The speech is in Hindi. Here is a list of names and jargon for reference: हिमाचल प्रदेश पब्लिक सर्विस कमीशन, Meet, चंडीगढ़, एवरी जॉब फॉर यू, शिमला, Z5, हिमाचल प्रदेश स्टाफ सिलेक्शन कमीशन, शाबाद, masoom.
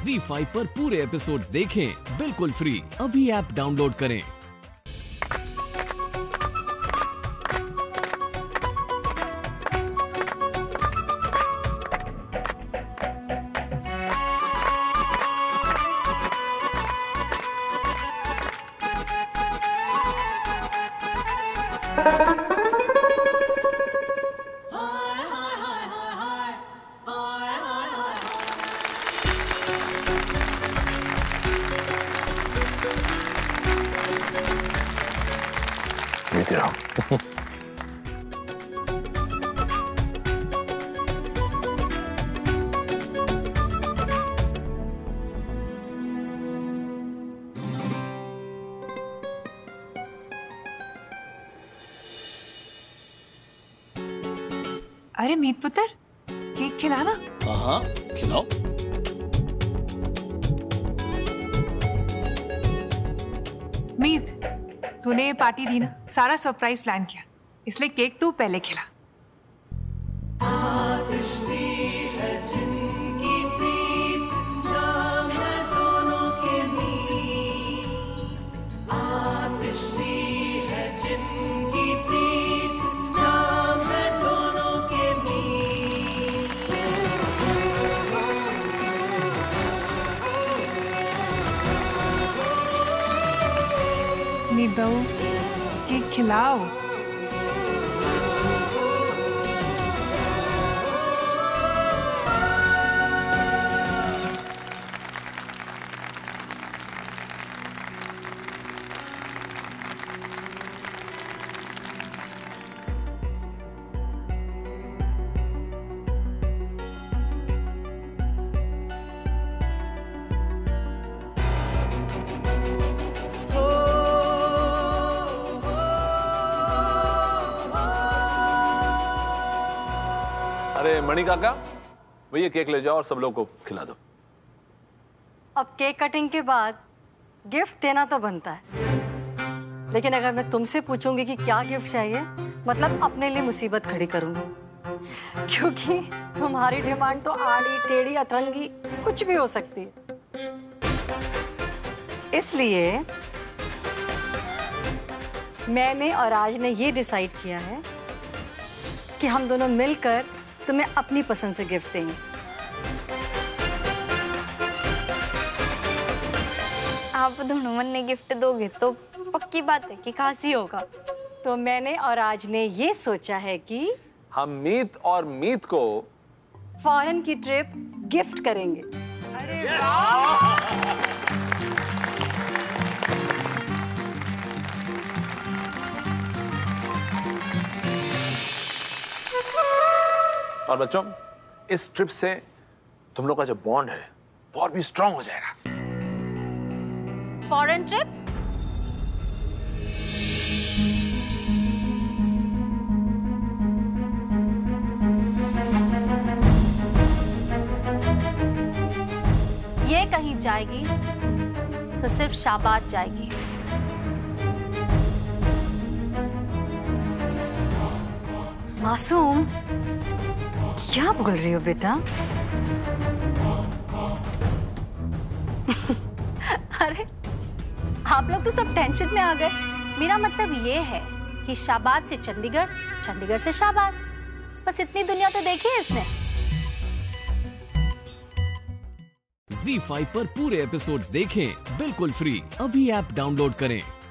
Z5 पर पूरे एपिसोड्स देखें बिल्कुल फ्री। अभी ऐप डाउनलोड करें। अरे मीत पुत्र, केक खिलाना। हाँ खिलाओ। मीत, तूने पार्टी दी ना, सारा सरप्राइज प्लान किया, इसलिए केक तू पहले खिला। बहू, केक खिलाओ। अरे मणि काका, भैया केक ले जाओ और सब लोगों को खिला दो। अब केक कटिंग के बाद गिफ्ट देना तो बनता है, लेकिन अगर मैं तुमसे पूछूंगी कि क्या गिफ्ट चाहिए, मतलब अपने लिए मुसीबत खड़ी करूंगी, क्योंकि तुम्हारी डिमांड तो आड़ी टेढ़ी अतरंगी कुछ भी हो सकती है। इसलिए मैंने और आज ने ये डिसाइड किया है कि हम दोनों मिलकर तुम्हें अपनी पसंद से गिफ्ट देंगे। आप दोनों ने गिफ्ट दोगे तो पक्की बात है कि खास ही होगा। तो मैंने और आज ने ये सोचा है कि हम मीत और मीत को फॉरेन की ट्रिप गिफ्ट करेंगे। अरे और बच्चों, इस ट्रिप से तुम लोग का जो बॉन्ड है वो और भी स्ट्रांग हो जाएगा। Foreign trip? ये कहीं जाएगी तो सिर्फ शाबाद जाएगी। मासूम, क्या बोल रही हो बेटा? अरे आप लोग तो सब टेंशन में आ गए। मेरा मतलब ये है कि शाबाद से चंडीगढ़, चंडीगढ़ से शाबाद, बस इतनी दुनिया तो देखी है इसने। Z5 पर पूरे एपिसोड्स देखें बिल्कुल फ्री। अभी ऐप डाउनलोड करें।